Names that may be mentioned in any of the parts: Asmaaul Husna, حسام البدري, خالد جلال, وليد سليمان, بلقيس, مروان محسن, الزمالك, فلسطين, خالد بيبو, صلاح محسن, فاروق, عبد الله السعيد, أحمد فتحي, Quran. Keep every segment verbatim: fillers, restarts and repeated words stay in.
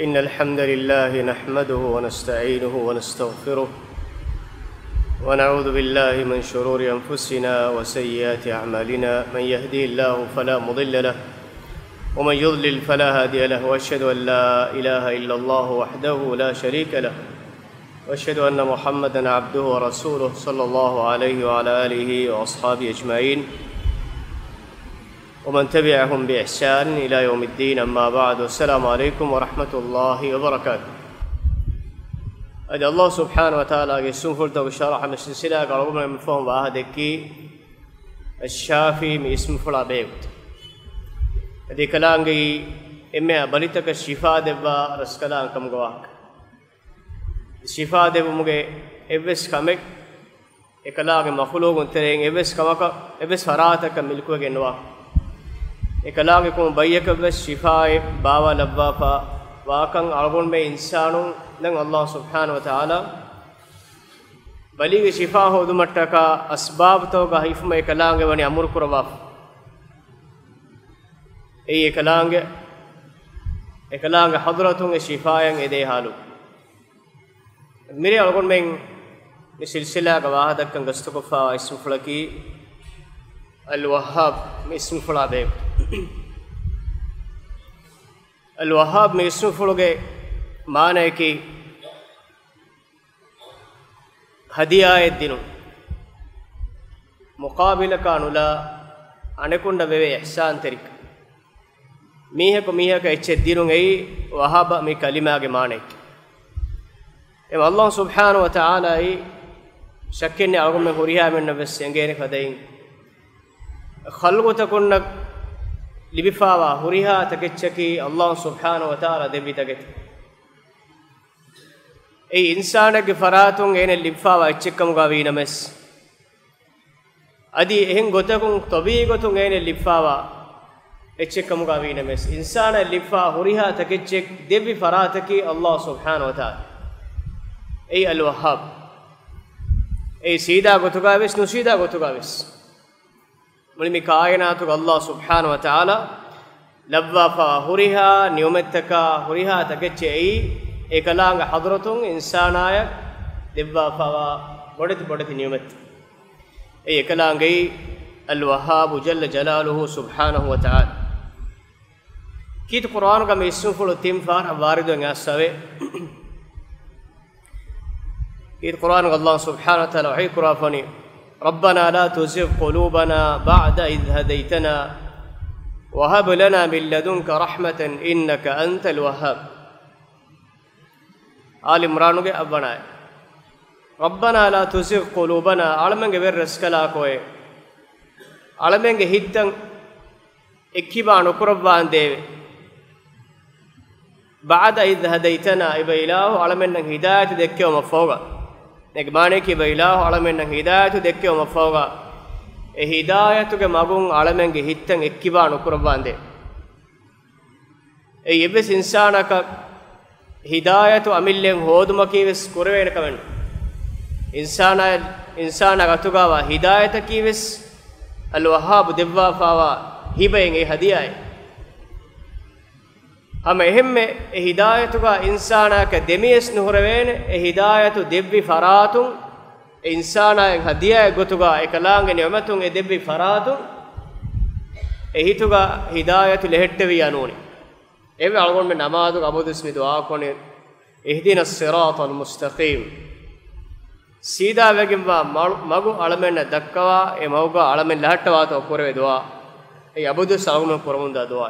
إن الحمد لله نحمده ونستعينه ونستغفره ونعوذ بالله من شرور أنفسنا وسيئات أعمالنا، من يهدي الله فلا مضل له ومن يضلل فلا هادي له، وأشهد أن لا إله إلا الله وحده لا شريك له، وأشهد أن محمدًا عبده ورسوله صلى الله عليه وعلى آله وأصحابه أجمعين ومن تبعهم بإحسان إلى يوم الدين، أما بعد، السلام عليكم ورحمة الله وبركاته. أجل الله سبحانه وتعالى قسم فرد وشرح من سلسلة قربنا من فهم وآهدك الشافي من اسم فرع بيوت أدي كلام جي إما بلتك الشفاء دبا رس كلام كم جواك الشفاء دبا مجي إبس كمك إكلام مخلوق انترين إبس كمك إبس فراتك ملكوا جنوا اکلاگ کو بیک بس شفائے باوا لبافا واقع عربن میں انسانوں لنگ اللہ سبحانہ و تعالی بلیغ شفا ہو دمٹا کا اسباب تو کا حیف میں اکلاگ ونی امر کرواف اے اکلاگ اکلاگ حضرتوں شفائیں ادے حالو میرے عربن میں سلسلہ گواہ دکن گستکفا اسم فلکی الوہاب میں اسم فلا بے الوہاب میں اسم فلگے معنی کہ ہدیہ دنوں مقابل کانولا انکنڈ بے احسان ترک میہ کو میہ کا اچھے دنوں گئی وہاب میں کلمہ کے معنی کہ اللہ سبحانہ و تعالی شکن اغم ہریہ من نفس سنگین خدائیں خلق تکنک لبفاوا ہریہا تکچکی اللہ سبحانہ و تعالی دیبی تکت اے انسان کے فراتوں گے نے لبفاوا اچکم گاوی نمس ادی اہن گتکوں طبی گتوں گے نے لبفاوا اچکم گاوی نمس انسان لبفا ہریہا تکچک دیبی فراتکی اللہ سبحانہ و تعالی اے الوہاب اے سیدھا گتگاوس نسیدھا گتگاوس ملمی کائناتک اللہ سبحانہ و تعالی لبوافا ہریہا نیومتکا ہریہا تکچے ای اکلانگ حضرتوں انسان آیا دبوافا بڑت بڑت نیومت ای اکلانگ ای الوہاب جل جلالہ سبحانہ و تعالی کیت قرآن کا میں اسم فلو تیم فارہ واردوں گا سوے کیت قرآن کا اللہ سبحانہ و تعالی وحی قرآفنی ربنا لا تزغ قلوبنا بعد إذ هديتنا وهب لنا من لدنك رحمة إنك أنت الوهاب آل عمران کے ابنا ہے ربنا لا تزغ قلوبنا علمنگ بر رسکلا کوئے علمنگ ہتن اکی بانو قربان دے بعد إذ هديتنا ابیلاہ علمنگ ہدایت دیکھو مفوگا نگمانے کی بہلاہ علمین ہدایت دیکھے و مفوگا اے ہدایت کے مابون علمین کے ہتن اکیبا نقربان دے اے یبس انسان کا ہدایت عملیں ہودم کی وس قروین کمن انسان انسان کا تگاوا ہدایت کی وس الوہاب دبوا فاوا ہبیں اے ہدیہ ہم اہم میں ہدایت کا انسانہ کا دمیس نہروین ہدایت دبی فراتوں انسانہ ہدیہ گتگا اکلانگ نعمتوں دبی فراتوں اہتگا ہدایت لہٹوی انونی ایو الگون میں نماز ابود اسم دعا کون اہدنا الصراط المستقیم سیدھا وگم مگو علمن دکوا اے موگا علمن لہٹوا تو پورے دعا اے ابود ساغم پروندا دعا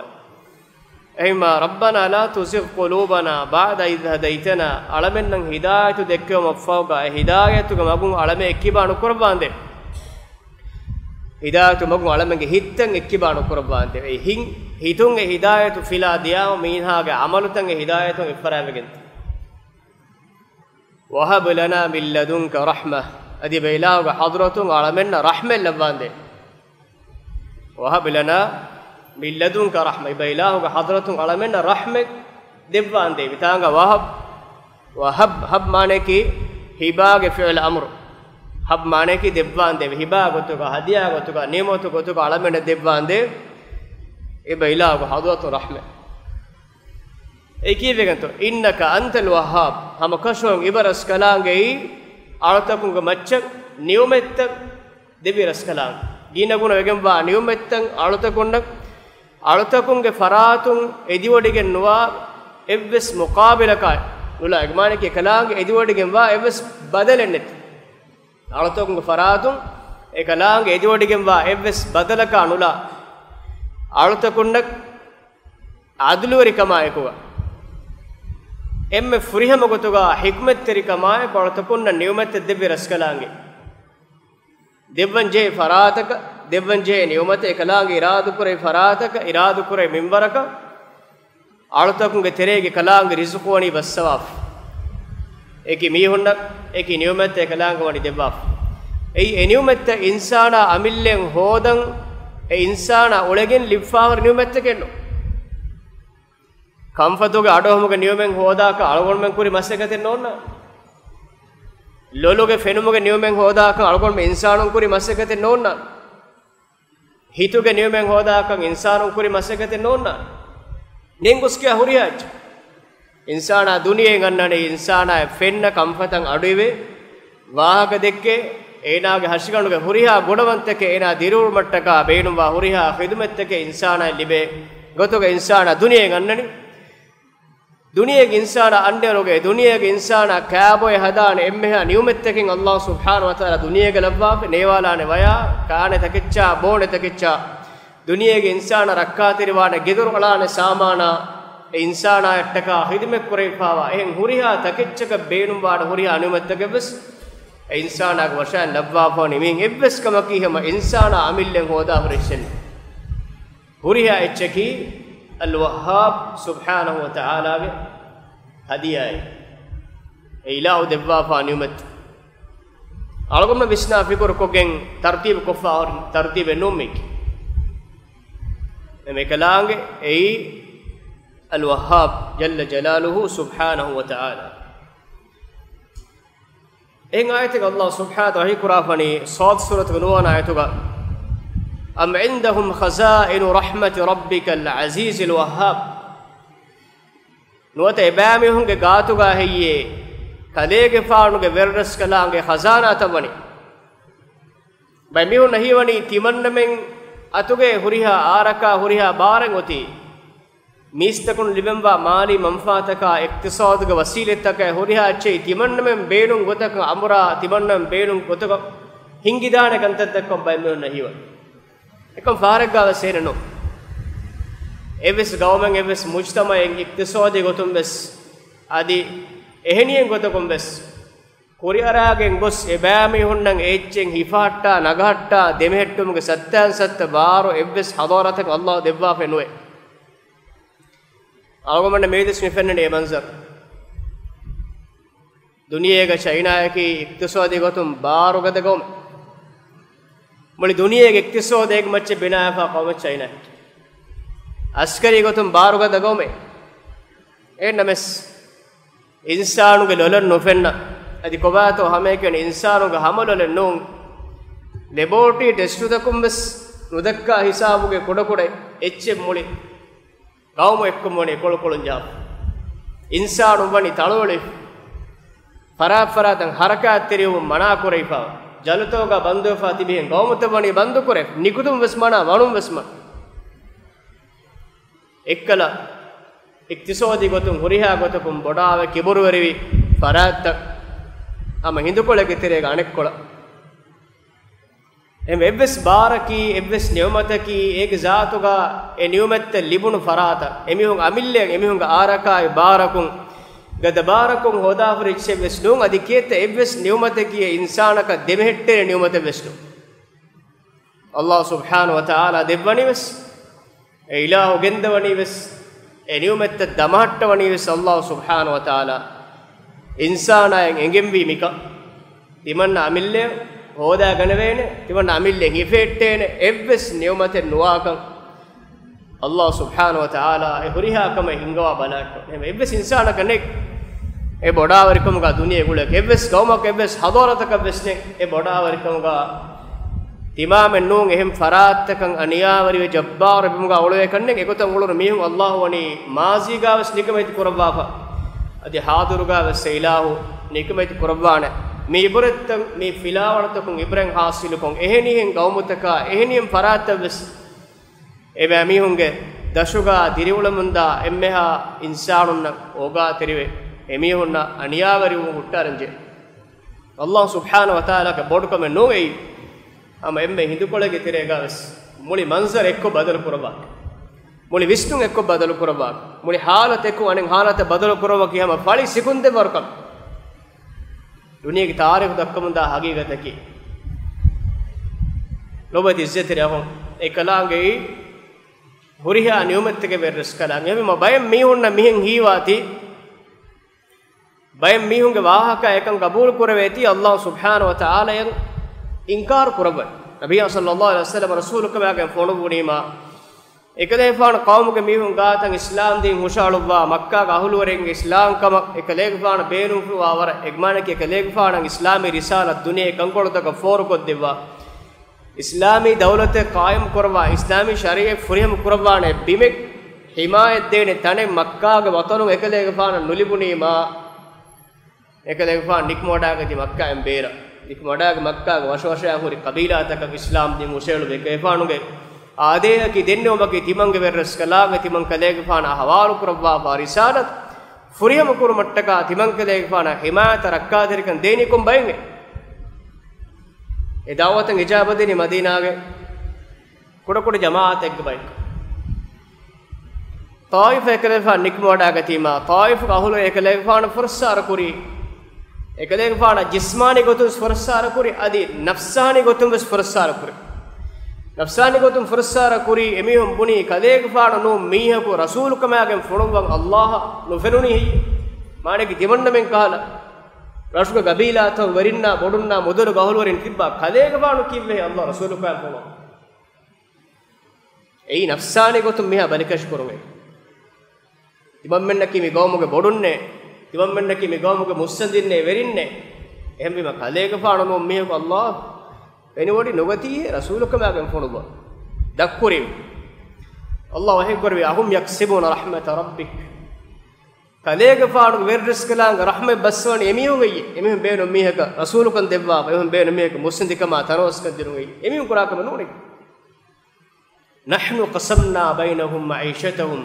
ايما ربنا لا تزغ قلوبنا بعد إذ هديتنا علمن نن هدايت دكو مفوغا هدايتك مغون علمن اكيبانو قربان دي هدايت مغون علمن هيتن اكيبانو قربان دي اي هين هيتون هدايت فيلا دياو مينها عملتن هدايت افراوغن وهب لنا من لدنك رحمه ادي بيلاو حضرتون علمن رحمه لبان دي وهب لنا من لدنك رحمة بإله حضرت علمنا رحمة دبان دي بتانغا وهب وهب هب معنی کی ہبا کے فعل امر ہب معنی کی دبان دے ہبا کو تو کا ہدیہ کو تو کا نعمت کو تو کا علمنا دبان دے اے بإله حضرت رحمة أيكيف يعنتو إنك أنت الوهاب هم كشون إبرس كلام جاي أرتكون كمتشك نيومتك دبيرس كلام دينا كون وجم با نيومتك أرتكونك أرتكون كفراتون إدي وديك نوا إبس مقابلة كاي ولا إجمالك كلام إدي وديك نوا إبس بدلنت أرتكون كفراتون إكلام إدي وديك نوا إبس بدل كانوا لا أرتكونك عدلوري كمايكوا එම්ම ෆුරිහම ගොතෝගා හික්මත් තරිකමාය පොරතපුන්න නියමත දෙබ්බි රස්කලාංගේ දෙවන්ජේ ෆරාතක දෙවන්ජේ නියමත එකලාගේ ඉරාදුපුරේ ෆරාතක ඉරාදුපුරේ මින්වරක ආලතකුගේ තෙරේගේ කලාංගේ රිසුකෝණි වස්සවාප් ඒකි මීහොන්න ඒකි නියමත එකලාංගේ වනි දෙබ්බාප් ඒ එනියමත ඉන්සානා අමිල්ලෙන් හෝදන් ඒ ඉන්සානා ඔලගෙන් ලිප්පාවර නියමත කෙන්නෝ කම්පතෝගේ අඩොහමක නියමෙන් හොදාක අලගොන්මෙන් කුරි මස් එක දෙන්න ඕන ලොලෝගේ ෆෙනුමගේ නියමෙන් හොදාක අලගොන්මෙන් ඉන්සානුන් කුරි මස් එක දෙන්න ඕන හිතුගේ නියමෙන් හොදාක ඉන්සානුන් කුරි මස් එක දෙන්න ඕන නෙන්ගුස්කිය හුරියජ් ඉන්සානා දුනියේ ගන්නනේ ඉන්සානා ෆෙන්න කම්පතන් අඩුවේ වාහක දෙක්කේ ඒනාගේ හෂිගණුගේ හුරියා ගොඩවන්තකේ ඒනා දිරුල් මට්ටක බේනුවා හුරියා ඛිදමත්තකේ ඉන්සානා ලිබේ ගොතෝගේ ඉන්සානා දුනියේ ගන්නනේ دنیا کے انسان انڈے لوگے دنیا کے انسان کعبہ ہدان امہ نیومت تکن اللہ سبحانہ و تعالی دنیا کے لباب نیوالا نے ویا کانے تکچا بوڑے تکچا دنیا کے انسان رکھا تیروانے گدر غلانے سامانا انسان اٹکا خدمت کرے پاوا این ہریہ تکچک بینم واڑ ہریہ نیومت تک بس انسان اگ وشا لباب ہونی مین ابس کمکی ہم انسان عامل ہودا ہریشن ہریہ اچکی الوهاب سبحانه وتعالى هديه ايلاو دبوا فانيمت االغم بسنا فيكور كوكين ترتيب كوفا اور ترتيب نوميك ميكلانگ اي الوهاب جل جلاله سبحانه وتعالى ان ايتك الله سبحانه وتعالى قرافني صاد سوره نون ايتوغا أم عندهم خزائن رحمة ربك العزيز الوهاب نوت إبامي هنگے گاتوگا ہے یہ کلے کے فارنگے ورس کلانگے خزانہ تبنی بمیو نہیں ونی تیمن من اتوگے ہریہ آرکا ہریہ بارنگوتی میستکن لبنوا مالی منفاتکا اقتصادگ وسیلتکے ہریہ اچھے تیمن من بینوں گتک امرا تیمن من بینوں گتک ہنگیدانے کنتتکم بمیو نہیں ونی එකම වාරක් ගාව සේනනෝ එවස් ගවමෙන් එවස් මුජ්තමයෙන් ඉක්තිසෝදේ ගොතුම් බස් আদি එහෙනියෙන් ගොතකොම් බස් කොරියාරාගෙන් බොස් එබෑමේ හොන්නන් ඒච්චෙන් හිපාට්ටා නගහට්ටා දෙමෙහෙට්ටුමගේ සත්‍යං සත්ත බාරෝ එවස් හදවරතක අල්ලාහ් දෙවවා පෙනුවේ ආගමන මේදස් මෙපෙන්නනේ මන්සර් දුනියේක ශෛනායකී ඉක්තිසෝදේ ගොතුම් බාරෝ ගදගොම් ملی دنیا کے اقتصاد ایک مچے بنا ہے قومت چائنا عسکری کو تم بارو کا دگو میں اے نمس انسانوں کے لولن نوفن ادی کوبا تو ہمیں کہ انسانوں کا حمل لولن نو لیبورٹی ٹیسٹ تکم بس ندکا حساب کے کڑ کڑے اچ ملی گاؤں میں ایک مونے کول کولن جا انسانوں بنی تڑوڑے فرا فرا تن حرکات تریو منا کرے پا ජලතෝගා බන්දෝ ෆාතිබෙන් ගෞමතවණි බන්දු කරේ නිකුතුම් වස්මනා වණුම් වස්ම එක්කල ඉක්තිසෝදි ගොතුම් හොරිහා ගොතකුම් බොඩාව කිබුරුවරිවි පරාත්ත අම හිඳුකොලගේ තිරේ අනෙක්කොල එම් එබ්ස් බාරකී එබ්ස් නියමතකී ඒක ජාතුගා ඒ නියමත්ත ලිබුණු ෆරාත එමිහුන් අමිල්ලෙන් එමිහුන් ආරකායි බාරකුම් ගදබාරකම් හොදා හරිච්චේ වෙස්නුන් අධිකේත එවස් නියමතකී ඉන්සානක දෙමෙහෙට්ටේ නියමත වෙස්නු අල්ලාහ් සුබ්හානහු වතාලා දෙවණිවස් ඒ ඉලාහු ගෙන්දවණිවස් ඒ නියමත දමහට්ටවණිවස් අල්ලාහ් සුබ්හානහු වතාලා ඉන්සානයන් එඟෙම්වි මික තිමන්න අමිල්ලේ හොදා ගනවේනේ තිමන්න අමිල්ලේ හිෆෙට්ටේනේ එවස් නියමතේ නුවාකම් අල්ලාහ් සුබ්හානහු වතාලා ඒ හුරිහාකම හිංගවා බලට්ට එමෙ එවස් ඉන්සානක නෙක් اے بڑا ورکم کا دنیا گلے کیبس گاؤں میں کیبس ہزارت کا بس نے اے بڑا ورکم کا تمام النون هم فرات كان أنيا وري جبار بمجا أولوه كنن كيكوتا مولور ميهم الله وني مازي جا بس نكمة كوربا فا أدي حاضر جا بس سيلاه نكمة كوربانة مي برد مي فيلا ورد كون إبراهيم حاصل كون إهني هم قومتكا إهني هم فرات بس إبراهيم هم جه دشوا ديريولا مندا إمها إنساننا أوجا تريه إمي هونا أنيا وري وغطارنجه الله سبحانه وتعالى كبودكم من نوعي أما إمّا هندو كذا كثيرة غاز، مولي منظر إكو بدل كورباك، مولي ويستون إكو بدل كورباك، مولي حالات إكو أنين حالات بدل كورباك يا ما فادي سكون ده بركم، دنيا كي تاريخ دكّم ده هاجي غتكي، لو بدي إزّت رأهم، إكلاعي هوريها نيومت كي بيرس كلاعي، أبي ما بايم ميهون نميهن هي واتي، بايم ميهون كواها كأكن قبول كوربيتي الله سبحانه وتعالى انکار کربن نبی صلی اللہ علیہ وسلم رسول کے آگے فونو بنیما ایک دے فان قوم کے میون گا تن اسلام دین مشال اللہ مکہ کا اہل ورنگ اسلام کم ایک لے فان بیرو فو اور اگمان کے ایک لے فان اسلامی رسالت دنیا کنکڑ تک فور کو دیوا اسلامی دولت قائم کروا اسلامی شریعت فریم کروا نے بیمے حمایت دینے تنے مکہ کے وطن ایک لے فان نلی بنیما ایک لے فان نکموڑا کے مکہ ایم بیرا ایک مڑاگ مکہ وش وشا ہوری قبیلہ تک اسلام دی موشل بے کیفانو گے آدے کی دینو مکی تیمنگ ورس کلا گتی من کلے گفانا حوالو کروا بارسالت فریم کر مٹکا تیمنگ کلے گفانا حمایت رکا درکن دینی کم بائیں گے اے دعوت اجابت دی مدینہ گے کڑ کڑ جماعت ایک بائیں طائف کلے فان نکمڑا گتی ما طائف اہل ایک لے گفانا فرسار کری ایک دیکھ پانا جسمانی کو تم فرسار کری ادی نفسانی کو تم بس فرسار کری نفسانی کو تم فرسار کری امی ہم بنی کدیک پانا نو میہ کو رسول کما اگم فڑو اللہ نو فنونی ہی مانے کی دیمن میں کہالا رشک قبیلہ تو ورنا بڑنا مدر گہل ورن تبا کدیک پانا کیوے اللہ رسول کما بولا ای نفسانی کو تم میہ بنکش کرو گے دیمن میں نکی می گوم کے بڑنے تمام من کی میگام کو مسندین نے ورین نے ہم بھی مکالے کا فانو ممی کو اللہ اینی وڑی نوتی ہے رسول کما گن فونو دکوریم اللہ وہی کرے اہم یکسبون رحمت ربک کالے کا فانو ور رزق لاں رحمت بسون ایمیو گئی ایمیو بے نمی کا رسول کن دیوا ایمیو بے نمی کا مسند کما تروس کن دین گئی ایمیو کرا کم نوڑی نحن قسمنا بینہم معیشتہم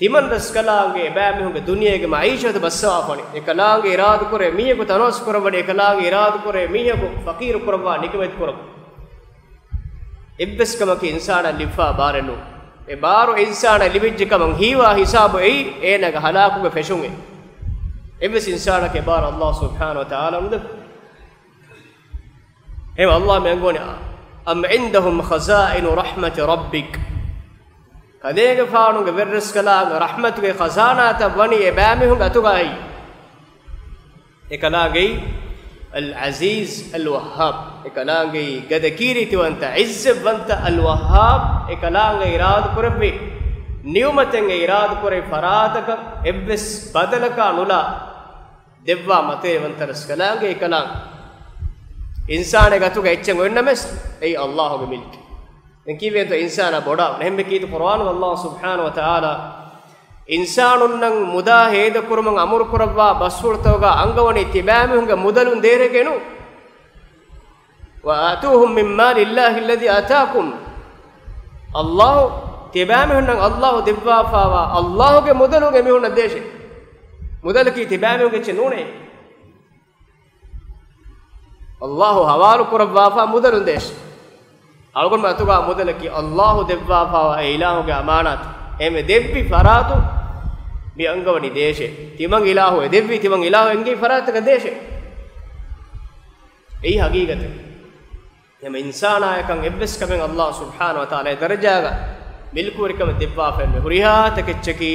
تیمن رس کلاگے بہم ہوں گے دنیا کے معیشت بسا پڑے اکلاگ اراد کرے میہ کو تنوس کرو بڑے اکلاگ اراد کرے میہ کو فقیر کروا نکمت کرو ابس کما کہ انسان لفا بارنو اے بارو انسان لبج کما ہیوا حساب ای اے نہ ہلاک کو پھشوں گے ابس انسان کے بار اللہ سبحانہ و تعالی اے اللہ میں گونا ام عندهم خزائن رحمت ربک کدے کے فانو کے ورس کلا رحمت کے خزانہ تا ونی ابا میں ہوں اتو گئی اکلا گئی العزیز الوهاب اکلا گئی گدکیری تو انت عز بنت الوهاب اکلا گئی اراد کربی نیومتیں گئی اراد کرے فرات کا ابس بدل کا نلا دیوا متے ونت رس کلا گئی کلا انسان گتو گئی چن ون مس ای اللہ کے ملک نکی وے تو انسان بڑا نہیں میں کی تو قرآن والله سبحانہ و تعالی انسان نن مدا ہید کرم امر کروا بسور توگا انگونی تبام ہنگ مدلن دیرے گنو واتوہم من مال الله الذي اتاکم اللہ تبام ہن اللہ دیوا فاوا اللہ کے مدلوں کے میون دیشے مدل کی تبام کے چنونے اللہ حوال کروا فا مدلن دیش اگر میں تو کا مدل کہ اللہ دیوا فا الہ کے امانت ایم دیوی فراتو می انگونی دیشے تیمنگ الہ ہے دیوی تیمنگ الہ انگی فرات کا دیشے ای حقیقت ہے ہم انسان ہے کہ ابس کمن اللہ سبحانہ و تعالی درجہ گا بالکل کم دیوا فے مہریہ تک چکی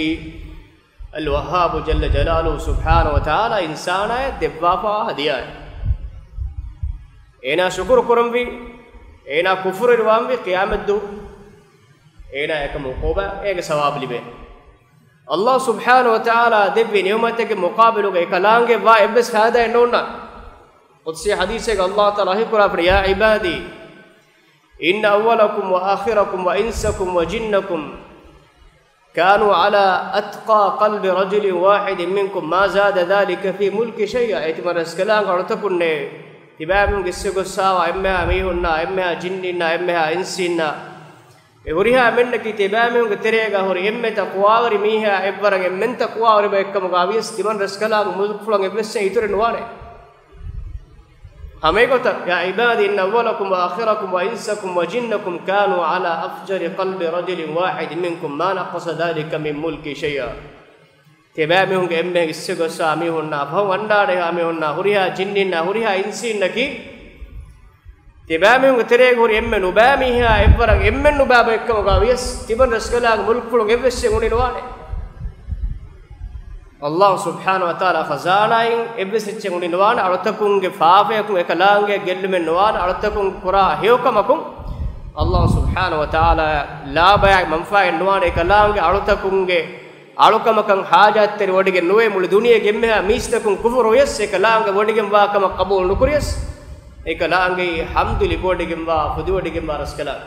الوهاب جل جلالہ سبحانہ و تعالی انسان ہے دیوا فا ہدیہ ہے اینا شکر کرم بھی اینا کفر روام بھی قیامت دو اینا ایک مقوبہ ایک ثواب لبے اللہ سبحانہ و تعالی دیبی نعمت کے مقابل ہوگا اکلانگے وا ابس فائدہ نونا قدسی حدیث ہے کہ اللہ تعالی قرآن یا عبادی ان اولکم و آخرکم و انسکم و جنکم كانوا على اتقى قلب رجل واحد منكم ما زاد ذلك في ملك شيئا اعتبر اسكلان قرتكنه تبام قسق الساوا اما اميهنا اما جننا اما انسنا اوريها منك تبام قتريغا هور ام تقوا ور ميها ابرن من تقوا ور بكم غاويس تمن رسكلان مذفلن ابس يترن وانه هميكوت يا عباد ان اولكم واخركم وانسكم وجنكم كانوا على افجر قلب رجل واحد منكم ما نقص ذلك من ملك شيئا تبامهم ام اسغسامي هنا فونداري امي هنا هريا جننا هريا انسينكي تبامهم تريغور ام نوباميها ابر ام نوبابكم غاويس تبن رسكلا ملك فلو غيبس غونيلواني الله سبحانه وتعالى خزانائیں ابس چنگن نوان ارتکون کے فافے کو اکلان کے گل میں نوان ارتکون قرا ہیوکمکم اللہ سبحانه وتعالى لا بیا منفع نوان اکلان کے ارتکون کے ارکمکن حاجت تر وڈ کے نوے مل دنیا کے میں میستکون کفر ویس اکلان کے وڈ کے وا کم قبول نکریس اکلان کے حمد لبوڈ کے وا خود وڈ کے وا رسکلا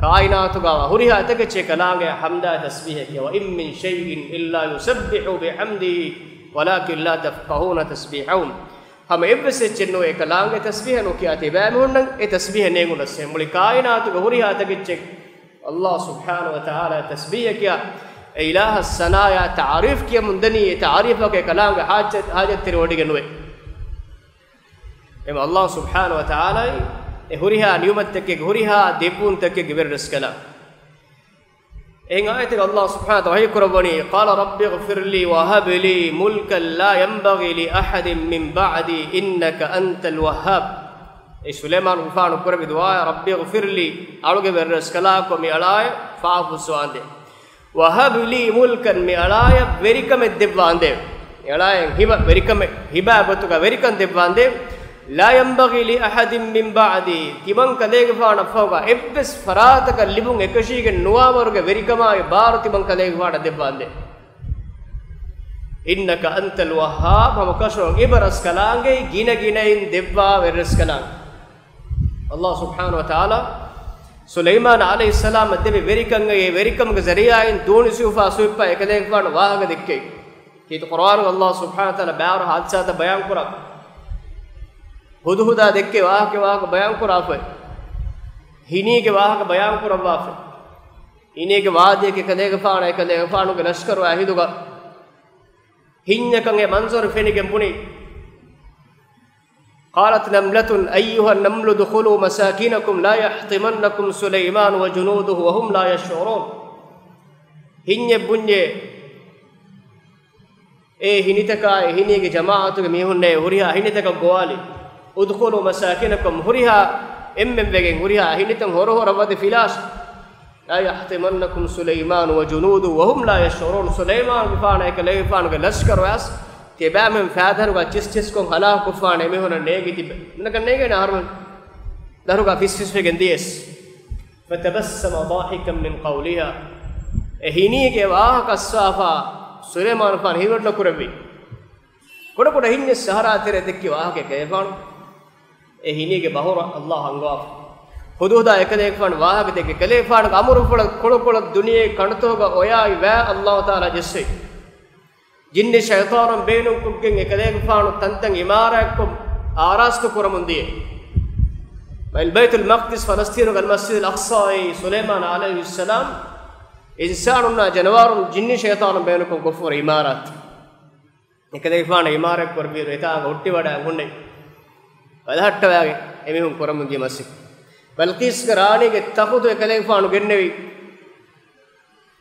کائنات گاوا ہریہ تک چے کلام ہے حمد تسبیح ہے و ان من شیء الا یسبح بحمده ولكن لا تفقهون تسبیحهم ہم ایب سے چنو ایک کلام ہے تسبیح نو کیا تے بہن ہن اے تسبیح نے گن سے مل کائنات گاوا ہریہ تک چے اللہ سبحانہ و تعالی تسبیح کیا الہ الثنا یا تعریف کیا مندنی تعریف کے کلام ہے حاجت حاجت تیرے وڈی گنوے اے اللہ سبحانہ و تعالی اے ہریھا نیومت تک کے ہریھا دیپون تک کے گبر رسکلا این ایت اللہ سبحانہ تعالی قربانی قال رب اغفر لي وهب لي ملكا لا ينبغي لاحد من بعدي انك انت الوهاب اے سلیمان غفار قرب دعا رب اغفر لي اڑو گبر رسکلا کو می علائے فاف سواندے وهب لي ملكا می علائے ورکم دیواندے علائے ہیبا ورکم ہیبا بتو کا ورکم دیواندے لا ينبغي لاحد من بعدي تمن كليغ فانا فوغا ابس فراتك لبون اكشيغ نوامرغ وريكما بار تمن كليغ فانا دباندي انك انت الوهاب وكشو ابرس كلانغي غينا غينين دبا ورس كلان الله سبحانه وتعالى سليمان عليه السلام دبي وريكنغي وريكمغ زرياين دون سوفا سويبا اكليغ فانا واغ دككي كي القران الله سبحانه وتعالى بار حادثات بيان قرا ہدہدا دیکھ کے واہ کے واہ بیان کو راف ہے ہینی کے واہ کے بیان کو رواف ہے ہینے کے واہ دے کے کدے گفان ہے کدے گفانو کے لشکر ہے ہدگا ہین کنگے منظر فینی کے بنی قالت نملة ايها النمل ادخلوا مساكنكم لا يحطمنكم سليمان وجنوده وهم لا يشعرون ہین بنجے اے ہینی تکا ہینے کے جماعت کے میہن نے ہریہ ہینے تک گوالی ادخلوا مساكنكم هريها امم بگین هريها اهلتم هورو رود فلاش لا يحطمنكم سليمان وجنوده وهم لا يشعرون سليمان بفانا کلیفان کے لشکر واس تبا من فادر و چس چس کو ہلا کفان میں ہونا نیگی تب نہ کرنے گے نہ ہرمن دارو کا فس فس گندیس فتبسم ضاحكا من قولها اهنی کے واہ کا صافا سليمان فان ہیوٹ نہ کربی کوڑ کوڑ ہن سہارا تیرے دکی واہ کے کیفان اے ہینے کے بہور اللہ انگوا خودودا اکلے فن واہ کے کے کلے فان امر پڑ کڑ کڑ دنیا کنتو گا اویا و اللہ تعالی جسے جن شیطانم بینوں کم کے اکلے فان تنتن عمارت کو آراس کو کرمندی ہے بیت المقدس فلسطین اور المسجد الاقصی سلیمان علیہ السلام انسان و جانور جن شیطان بینوں کو کفر عمارت اکلے فان عمارت پر بھی رہتا ہوٹی وڑا گنے ولحت واگے ایمہم کرم دی مسی بلقیس کرانی کے تخود کلے فانو گنوی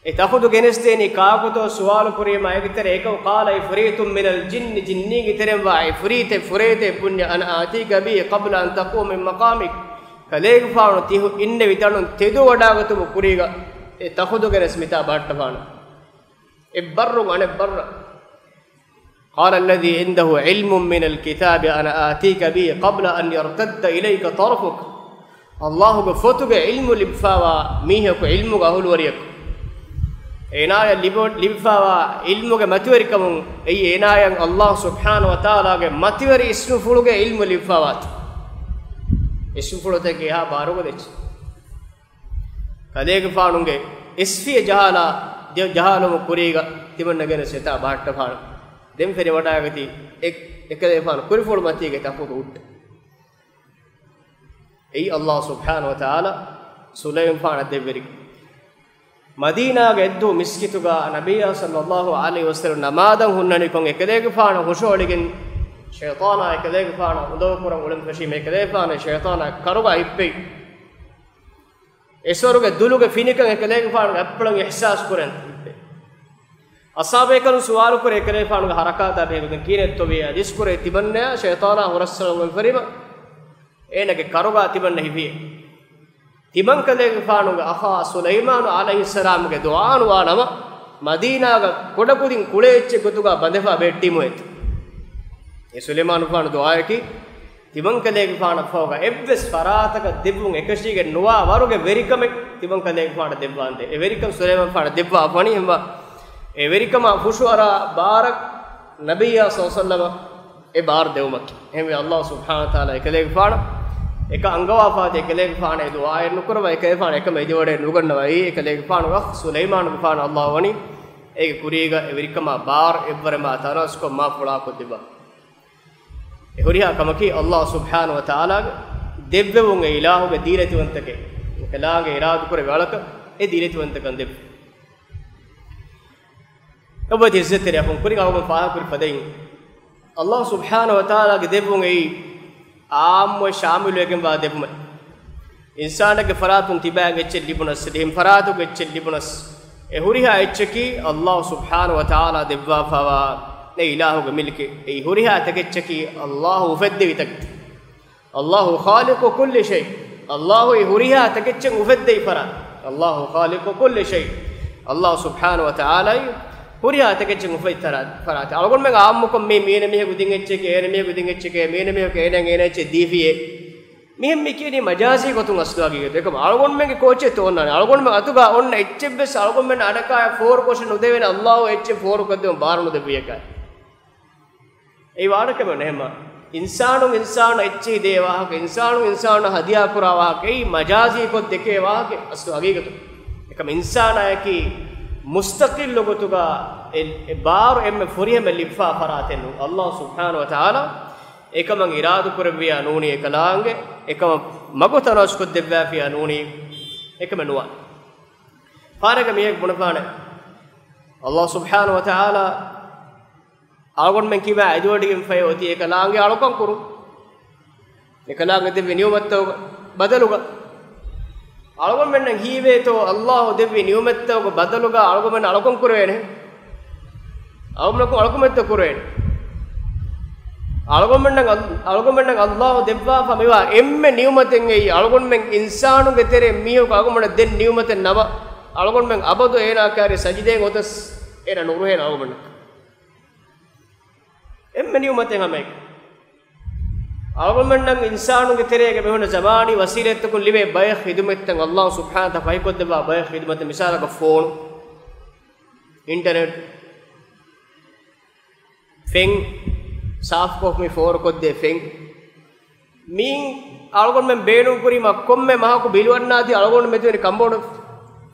اے تخود گنستے نی کا کو تو سوال پوری ما ایک تر ایکو قال افریت من الجن جننی کی ترم وا افریت فریت بن ان آتی کبی قبل ان تقوم من مقامك کلے فانو تیو ان ویتن تیدو وڈا گتو پوری گا اے تخود گنس متا باٹ فانو ابر و ان بر قال الذي عنده علم من الكتاب انا اتيك به قبل ان يرتد اليك طرفك الله بفتك علم لبفاوا ميهك علم غول وريك اينايا لبفاوا علمك متوركم اي اينايا الله سبحانه وتعالى متوري اسم فلك علم لبفاوات يشوفون تكيها بارو بديش كذاك فارون كه إسفي جهالا جو جهالو مكوريغا تمن نعير سيتا بارت فارن دم فيري وطا عقدي إك إكذا فارن كوري فور ماتي كه تأخذ أوت أي الله سبحانه وتعالى سليم فارن تبريك مدينة قدو مسكتوكا النبي صلى الله عليه وسلم نماذج هنني كون إكذاك فارن خشوا لكن شيطانا إكذاك فارن ودوه كورم ولم فشيم إكذاك فارن شيطانا كروبا إببي ایسورو کے دلو کے فینکن اکلے فارن اپڑن احساس کرن اصحاب ایکن سوال کرے اکلے فارن حرکات ابے گن کینے تو بیا دس کرے تبنیا شیطانا ورسلو فریم اینے کے کروگا تبن نہیں بھی تبن کلے فارن اخا سلیمان علیہ السلام کے دعان وانم مدینہ گ کوڈکودین کولےچ گتوگا بندفا بیٹی مویت اے سلیمان فارن دعا کی تبنكليك فانا فوقا إبس فراتك دبون إكشيك نوا وارو كبيركم تبنكليك فانا دبان ده كبيركم سليمان فانا دبوا أفني هم با كبيركم أفشوارا بارك نبي يا صلى الله عليه وسلم إبار دهومك هم الله سبحانه وتعالى كليك فانا إكا أنغوا فات كليك فانا دعاء نكر ما كليك فانا كم يجود نوكر نواي كليك فانا وخ سليمان فانا الله وني إك كوريكا كبيركم أبار إببر ما ثانا سكو ما فلا كدبا ہوریا کمکی اللہ سبحانہ و تعالی دیووں گے الہو گے دیرتی ونتکے کلا گے اراد کرے والک اے دیرتی ونتکن دیو اب تے عزت رے ہم کری گاو پاہ کر پدیں اللہ سبحانہ و تعالی دیووں گے عام و شامل لگن با دیو میں انسان کے فراتن تبا گے چلیبنس دیم فراتو گے چلیبنس اے ہوریا اچکی اللہ سبحانہ و تعالی دیوا فوا لا إله إلا ملك أي هريها تكتشكي الله وفدي تكت الله خالق كل شيء الله هريها تكتشك وفدي فرا الله خالق كل شيء الله سبحانه وتعالى هريها تكتشك وفدي فرا أقول من عامكم مين مين مين قدينك تشك مين مين قدينك تشك مين مين كأنه كأنه تديفيه مين مكيني مجازي كتوم أصلاقي كتوم أقول من كوتشة تونا أقول من أتوقع أون إتشب بس أقول من أنا كا فور كوشن ودهين الله إتشب فور كتوم بارن ودهبيه كا ඒ වාරකම නැම ඉන්සානු ඉන්සාන එච්චි දේවාහක ඉන්සානු ඉන්සාන හදියා කුරාවාකයි මජාසී කොත් දෙකේ වාහක අස්තු අගීගතු එකම ඉන්සානායකි මුස්තකිල් ලොගතුගා ඒ බාර එම් ෆුරියම ලිෆා ෆරාතෙන් අල්ලාහ් සුබ්හානහු වතාලා එකම ඉරාදු කුරවියා නූනි එකලාංගේ එකම මගතරස් කොත් දෙව්වාෆියා නූනි එකම නුවා පාරක මියෙක් මුණපාන අල්ලාහ් සුබ්හානහු වතාලා آگون میں کی بھائی جو ڈیم فے ہوتی ہے کلا آگے آڑو کم کرو نکلا آگے دیوی نیومت ہوگا بدل ہوگا آڑو میں نہیں ہوئے تو اللہ دیوی نیومت ہوگا بدل ہوگا آڑو میں آڑو کم کرو ہے آگو میں کو آڑو میں تو کرو ہے آڑو میں آڑو میں اللہ دیوا فمیوا ایم میں نیومت ہے آڑو میں انسانوں کے تیرے میو کا آگو میں دن نیومت نوا آڑو میں ابو تو اے نہ کرے سجدے ہوتس اے نہ نور ہے آگو میں ام نیومتیں ہمیں آگمن نگ انسانوں کے تیرے کے بہن زبانی وسیلے تک لبے بے خدمت تنگ اللہ سبحانہ تھا بھائی کو دبا بے خدمت مثال کا فون انٹرنیٹ فنگ صاف کو میں فور کو دے فنگ مین آگمن میں بینوں پوری ما کم میں ماں کو بل ورنا تھی آگمن میں تو کمبوڈ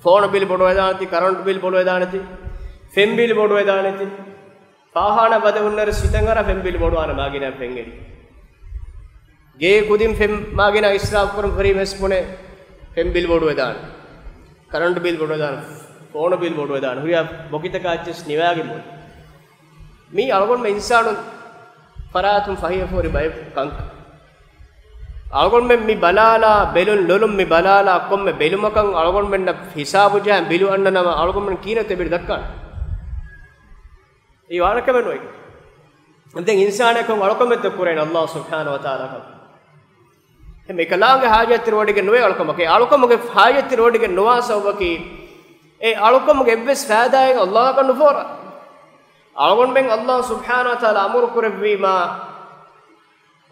فون بل بڑوے دان تھی کرنٹ بل بڑوے دان تھی فم بل بڑوے دان تھی පාහාන බද උන්නර සිතංගර ෆෙම් බිල් බොඩවන මාගින ෆෙන්ගෙඩි ගේ කුදින් ෆෙම් මාගින ඉස්රාෆ් කරම් ෆරි මෙස් මොනේ ෆෙම් බිල් බොඩ වේදාන කරන්ට් බිල් බොඩ වේදාන ෆෝන බිල් බොඩ වේදාන හුරියා මොකිත කාච්චස් නිවාගේ මොන මේ අලගොන් මේ ඉන්සානු ෆරාතුම් ෆහිය ෆෝරි බයි කංක අලගොන් මේ මි බලාලා බෙලුන් ලොලුම් මි බලාලා කොම් මේ බෙලුමකන් අලගොන් මෙන්න හිසාබු ජෑම් බිලු අන්න නම අලගොන් මෙන් කීනත බෙඩ දක්කන ඒ වරකම නොයි. දැන් ඉන්සානකෝ වරකමෙත් කුරේන අල්ලාහ් සුබ්හානහු වතාලා කම්. මේ කලාගේ හාජත් රෝඩික නොවේ වරකමකේ අලකමගේ හාජත් රෝඩික නොවාසවකේ ඒ අලකමගේ එබ්බස් ෆෑදායක අල්ලාහ් කනු ෆෝර. අලගොන් මෙන් අල්ලාහ් සුබ්හානහු වතාලා අමර කුරෙවීමා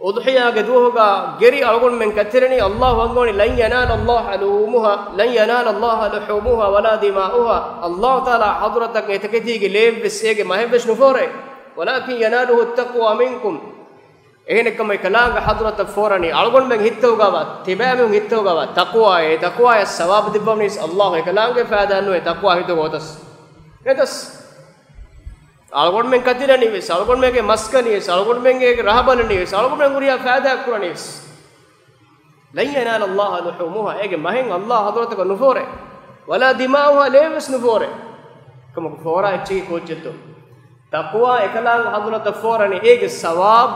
උදුහියාගේ දුවහගා ගෙරි අලගොන් මෙන් කතරණි අල්ලාහ් වංගෝනි ලන් යනාල අල්ලාහ් අලූමුහා ලන් යනාල අල්ලාහ් ලහූමුහා වලා දිමාඋහා අල්ලාහ් තාලා හදරතක එතකෙතිගේ ලේබ්ස් ඒගේ මහෙබ්ස් නුෆෝරේ වලාකින් යනාලුහු තක්වා මින්කුම් اینکم کلاگ حضرت فورانی الگون میں ہتو گاوا تیبے میں ہتو گاوا تقوا ہے تقوا ہے ثواب دبم نس اللہ کلاگ فائدہ نو ہے تقوا ہتو ہوتس نتس الگون میں کدی نہیں ویس الگون میں کے مسکن ہے الگون میں کے رہبن نہیں ویس الگون میں گریا فائدہ کرنی اس لن ينال اللہ لحومها اگے مہن اللہ حضرت کو نفورے ولا دماؤها لیوس نفورے کم فورا چی کوچتو تقوا اکلاگ حضرت فورانی اگے ثواب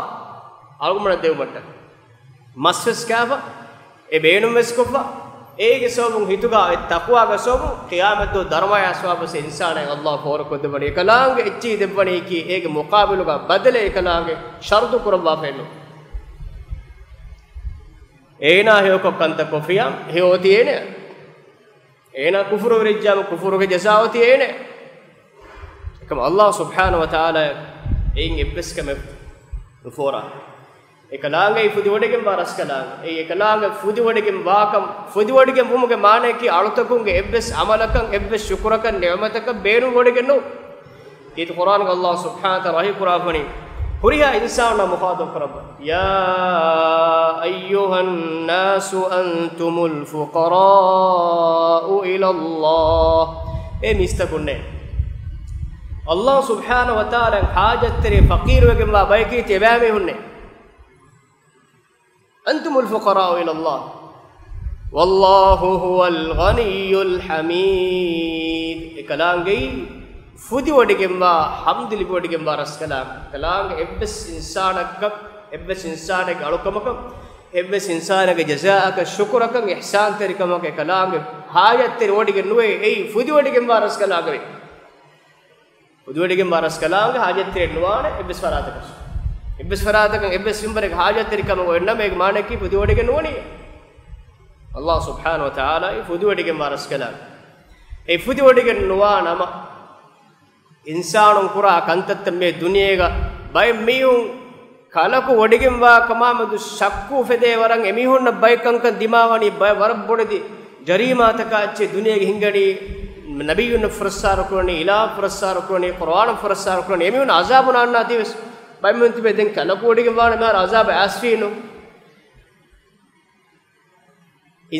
الگمڑ دیو بٹ مسس کاوا اے بینم مس کووا اے کے سوبن ہتوگا تقوا کا سوب قیامت دو درمایا سواب سے انسان ہے اللہ فور کو دبڑی کلاں گے اچھی دبڑی کی اے کے مقابل کا بدلے کلاں گے شرط قربا پھینو اے نہ ہے کو کنت کوفیا ہے ہوتی ہے نا اے نہ کفر ورجا کفر کے جزا ہوتی ہے نا کہ اللہ سبحانہ و تعالی این ابس کے میں فورا اکلاگ فدی وڈگم بارس کلاگ اے اکلاگ فدی وڈگم واکم فدی وڈگم بوم کے معنی کی اڑتکون کے ابس عملکن ابس شکرکن نعمتک بینو وڈگنو یہ تو قران کا اللہ سبحانہ تعالی قران بنی ہریا انسان نہ مخاطب رب یا ایھا الناس انتم الفقراء الی اللہ اے مستغنے اللہ سبحانہ و تعالی حاجت تری فقیر وگم با بایکی تیبا میں ہن انتم الفقراء الى الله والله هو الغني الحميد اکلانگی فودی وڈگمبا حمد لی وڈگمبا رس کلام کلانگ ابس انسانک ابس انسانک الکمک ابس انسانک جزاءک شکرک احسان ترکمک کلانگ حاجت تر وڈگن نوے ای فودی وڈگمبا رس کلانگ فودی وڈگمبا رس کلانگ حاجت تر نوان ابس فراتک ابس فراتک ابس سمبر ایک حاجت ترکم ورنم ایک معنی کی فدی وڈگن ونی اللہ سبحانہ و تعالی فدی وڈگن مارس کلا اے فدی وڈگن نوا نما انسانوں کرا کنتت میں دنیا گا بے میوں کالکو وڈگن وا کما مد شکو فدے ورن امی ہن بے کنکن دماوانی بے ورب بڑدی جریمہ تکا چے دنیا گی ہنگڑی نبی نے فرسار کرنی الہ فرسار کرنی قران فرسار کرنی امی ہن عذاب نہ نہ دیوس بھائی منت میں دن کل کوڑی کے وان میں عذاب اسفین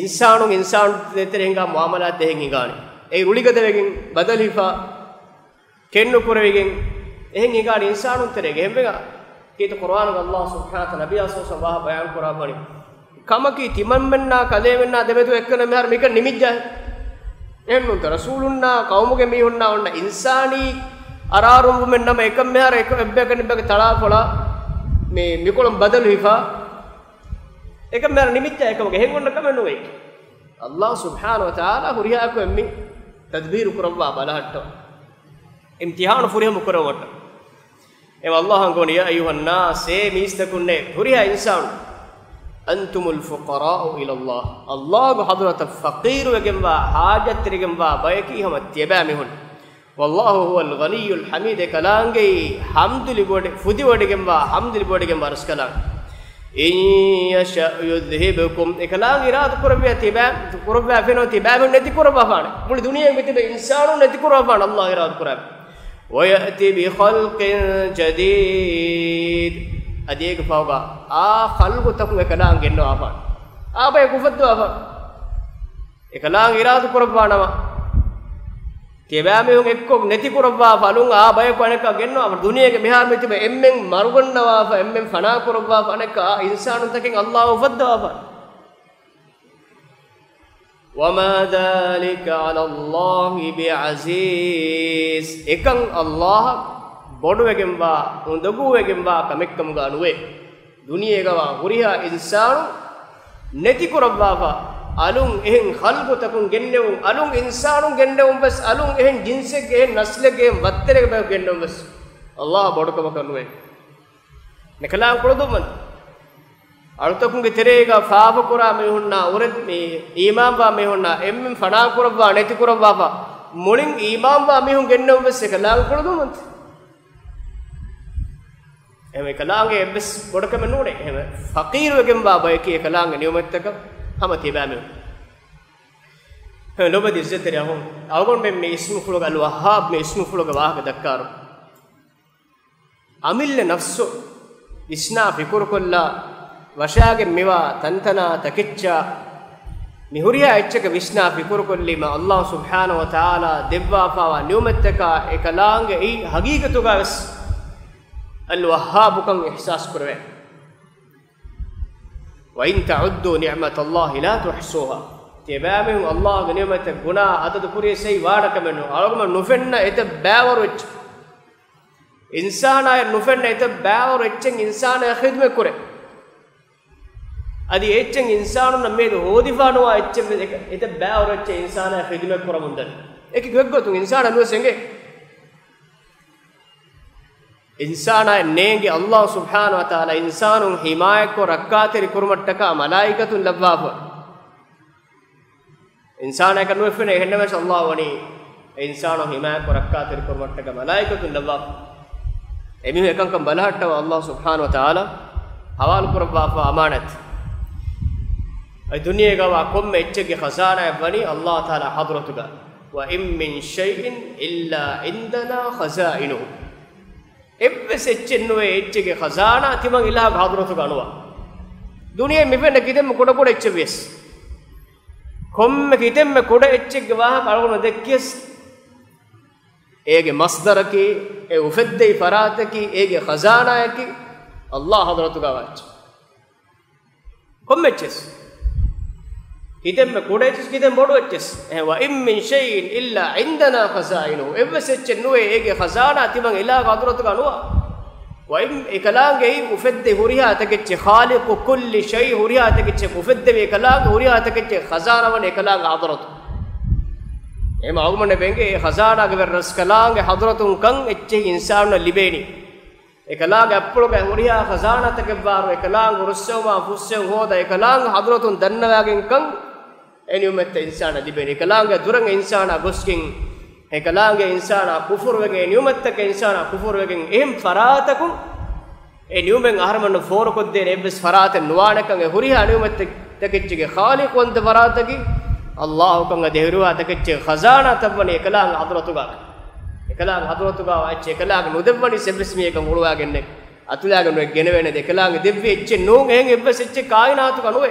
انسانوں انسان دیتے رہیں گا معاملات دیں گے گانے اے رڑی گدے گے بدل ہفا کینو کرے گے ایں گے گانے انسانوں ترے گے ہمگا کہ تو قران اللہ سبحانہ تعالی نبی اسو صباح بیان کرا بنی کم کی تمن مننا کلے مننا دے تو ایک نہ مہر میک نمج جائے اینوں تے رسولنا قوم کے می ہونا ہونا انسانی ارارم من نم ایکم میں ہر ایک ابے کن بگ تڑا پھڑا میں میکولم بدل ہیفا ایکم میں نمت ہے ایکم گہن گن کم نو ایک اللہ سبحانہ و تعالی ہریا کو امی تدبیر کروا بالا ہٹ امتحان فورے مکرو وٹ اے اللہ ہن گونیا ایھا الناس اے میستکن نے ہریا انسان انتم الفقراء الی اللہ اللہ حضرت فقیر وگموا حاجت رگموا بے کی ہم تیبا میں ہن واللہ هو الغنی الحمید کلانگی حمد لبوڑ فدی وڑگمبا حمد لبوڑگمبا رس کلان ان یشاء یذھبکم کلانگی رات قربیا تیبا قربیا فینو تیبا نتی قربا فان مول دنیا میں تیبا انسانو نتی قربا فان اللہ رات قرب ویاتی بخلق جدید ادیک فوگا آ خلق تک کلانگی نو افان آ بے گفتو افان کلانگی رات قربا نما تیبامے ہوں ایک کو نتی کروا فالوں آ بے کنے کا گنو اب دنیا کے بہار میں تب ایم ایم مرغن نوا ف ایم ایم فنا کروا فنے کا انسان تکیں اللہ فدوا ف وما ذلك على الله بعزيز اکن اللہ بڑوے گمبا اندگوے گمبا کمکم گانوے دنیا گوا ہریہ انسان نتی کروا ف الون اہن خلق تکون گننو الون انسانوں گننو بس الون اہن جنس کے نسل کے وترے بہ گننو بس اللہ بڑکم کرنوے نکلا کو دو من التکون کے تیرے کا فاف کرا میں ہونا اورت میں امام با میں ہونا ایم فنا کروا نتی کروا با مولن امام با میں ہوں گننو بس کلا کو دو من اے کلا کے بس بڑکم نوڑے فقیر وگم با بہ کی کلا نیومت تک ہم تیبا میں لو بد عزت رہا ہوں اوگن میں میں اسم فلوگ الوہاب میں اسم فلوگ واہ دکار امل نفس إسنا فكر كلا وشاق ميوا تنتنا تكتشا نهوريا إتشك إسنا فكر كلا ما الله سبحانه وتعالى دبّا فوا نيومتكا إكلانغ إي حقيقتوكا بس الوهاب كم إحساس كروه وإن تعدوا نعمة الله لا تحصوها تبامي الله نعمة غنا عدد كوري سي وارك منو أرغم نفنّا إتباورج انسان آئے نفن ایتا باور اچھنگ انسان آئے خدمے کرے ادھی اچھنگ انسانوں نمید ہو دیفانو آئے اچھنگ ایتا باور اچھنگ انسان آئے خدمے کرا مندر ایک گھگو تنگ انسان آئے نوسنگے انسان آئے نینگے اللہ سبحانہ وتعالی انسانوں حمائے کو رکھا تیری کرمت ٹکا ملائکت لباب انسان آئے کنوفن اے ہنویش اللہ ونی انسانوں حمائے کو رکھا تیری کرمت ٹکا ملائکت لباب එමිහ එකංකම් බලහට්ටව අල්ලාහ් සුබ්හානහු වතාලා හවාල් කරපවා අමානත් අයි දුනියේ ගව කොම් එච්චගේ ඛසානය වනි අල්ලාහ් තාලා හදරතුග වයිම් මින් ෂයින් ඉල්ලා ඉන්දනා ඛසායිනු එබ්බෙස් එච්චෙන්නෝ එච්චගේ ඛසාන තිමන් ඉලා හදරතුග අනුවා දුනියේ මෙපෙන්න කිදෙම කොට කොට එච්චෙවිස් කොම් කිදෙම කොට එච්චගේ වාහ කලවන දෙක්කෙස් ایک مصدر کی اے وفد فرات کی ایک خزانہ کی اللہ حضرت کا واچ کمچس ادم کوڑچس کدم بڑوچس و ام من شیء الا عندنا خزائنہ ایوس چنو ایک خزانہ تیمن الہ حضرت کا نو و ام کلام گئی وفد ہریہ تک خالق کل شیء ہریہ تک وفد کلام ہریہ تک خزانہ ون کلام حضرت එම අවමනේ බෙන්ගේ හසාරාගේ වෙරස් කලාගේ හදරතුන් කන් එච්චි ඉන්සාන ලිබේනි එකලාගේ අප්පලෝගේ හොරියා හසානතක බාර එකලාගේ රුස්සෝවා ෆුස්සෝ හොදා එකලාගේ හදරතුන් දන්නවාගෙන් කන් එනියුමෙත් ඉන්සාන ලිබේනි එකලාගේ දුරන් ඉන්සාන ගොස්කින් එකලාගේ ඉන්සාන කුෆර් වගේ නියුමෙත්ක ඉන්සාන කුෆර් වගේ එම් ෆරාතකු එනියුමෙන් අහරමන ෆෝර කොද්දේ එබ්ස් ෆරාත නුවාණකගේ හොරියා නියුමෙත් තකෙච්චගේ خالق වන්ත ෆරාතකි اللہ کنگ دہروا تکچ خزانہ تبنی کلام حضرتگا کلام حضرتگا اچ کلام ندبنی سبسمی ایک مولوا گنے اتلا گنے گنے دے کلام دیوی اچ نون ہن ایبس اچ کائنات کنوے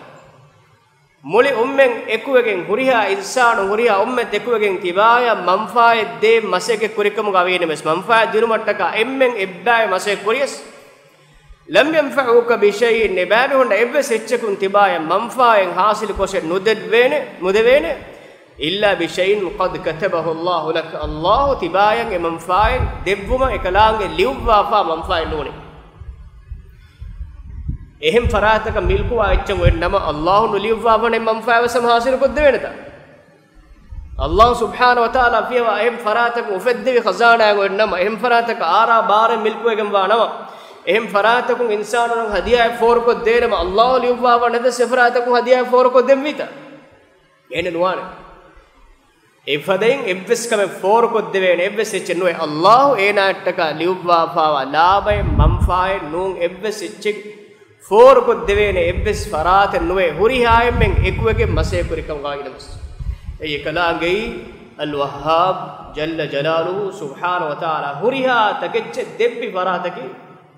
مول امم ایکوگین ہریہ انسان ہریہ امت ایکوگین تیوایا منفعت دے مسے کے کرکم گاوینے مس منفعت دیرمٹکا ایمم ابدائے مسے کریس لم ينفعوك بشيء نبابهن ابس اتشكون تبايا منفعين حاصل كوش نددوين مدوين إلا بشيء قد كتبه الله لك الله تبايا منفعين دبوما اكلانج ليوافا منفعين نوني اهم فراتك ملكوا اتشم وإنما الله ليوافا منفعين وسم حاصل كدوينتا الله سبحانه وتعالى فيها اهم فراتك وفدي خزانة وإنما اهم فراتك آرا بار ملكوا جنبانوا اہم فراتکم انسانوں ہدیہ فور کو دیرم اللہ لیوا وندا سفراتکم ہدیہ فور کو دیمیتا یعنی نوان افدین ایبس کم فور کو دیوے ایبس چنو اللہ اے ناٹکا لیوا فاوا لابے منفائے نون ایبس چ فور کو دیوے ایبس فرات نوے ہری ہائے من ایکوے کے مسے کرکم گاگی نمس اے کلا گئی الوہاب جل جلالہ سبحانہ و تعالی ہری ہا تگچ دیبی فراتکی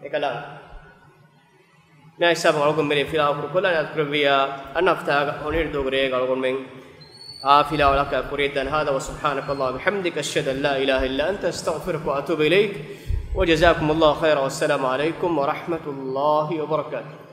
اکلا میں ایسا بغلقم میرے فیلا فرکولا نذکرویا انفتا اونیر دوگرے غلقم من آفلا ولکا قریدن هذا وسبحانك اللہ بحمدك اشهد ان لا الہ الا انت استغفرك واتوب الیک وجزاکم اللہ خیر والسلام علیکم ورحمة اللہ وبرکاتہ